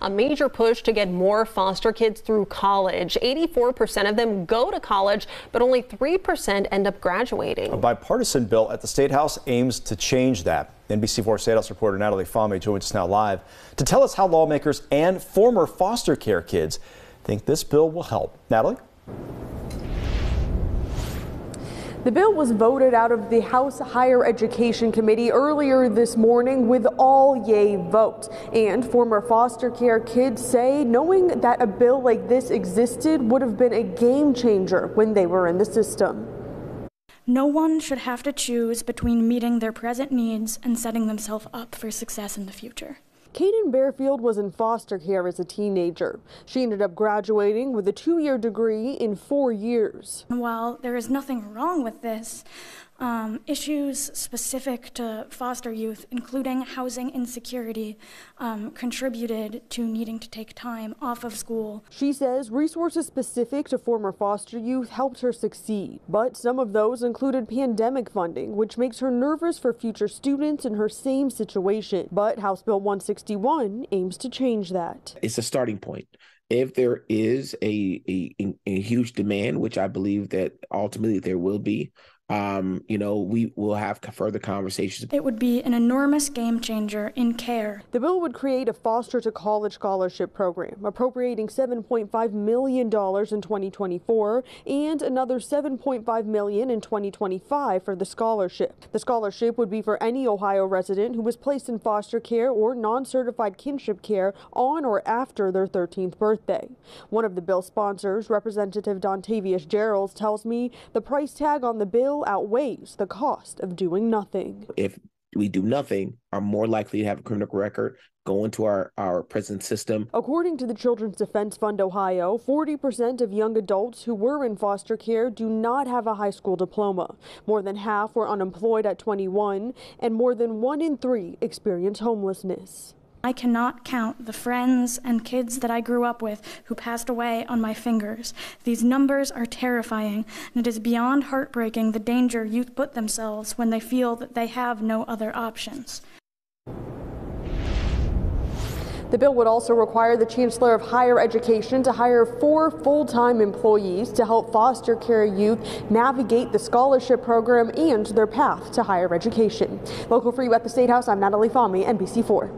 a major push to get more foster kids through college. 84% of them go to college, but only 3% end up graduating. A bipartisan bill at the State House aims to change that. NBC4 State House reporter Natalie Fahmy joins us now live to tell us how lawmakers and former foster care kids think this bill will help. Natalie? The bill was voted out of the House Higher Education Committee earlier this morning with all yay votes. And former foster care kids say knowing that a bill like this existed would have been a game changer when they were in the system. No one should have to choose between meeting their present needs and setting themselves up for success in the future. Kayden Bearfield was in foster care as a teenager. She ended up graduating with a two-year degree in 4 years. While there is nothing wrong with this, issues specific to foster youth, including housing insecurity, contributed to needing to take time off of school. She says resources specific to former foster youth helped her succeed, but some of those included pandemic funding, which makes her nervous for future students in her same situation. But House Bill 161 aims to change that. It's a starting point. If there is a huge demand, which I believe that ultimately there will be, we will have further conversations. It would be an enormous game changer in care. The bill would create a foster to college scholarship program, appropriating $7.5 million in 2024 and another $7.5 million in 2025 for the scholarship. The scholarship would be for any Ohio resident who was placed in foster care or non-certified kinship care on or after their 13th birthday. One of the bill's sponsors, Representative Dontavius Geralds, tells me the price tag on the bill outweighs the cost of doing nothing. If we do nothing, are more likely to have a criminal record, go into our prison system. According to the Children's Defense Fund Ohio, 40% of young adults who were in foster care do not have a high school diploma. More than half were unemployed at 21, and more than 1 in 3 experience homelessness. I cannot count the friends and kids that I grew up with who passed away on my fingers. These numbers are terrifying, and it is beyond heartbreaking the danger youth put themselves when they feel that they have no other options. The bill would also require the Chancellor of Higher Education to hire 4 full-time employees to help foster care youth navigate the scholarship program and their path to higher education. Local for you at the State House, I'm Natalie Fahmy, NBC4.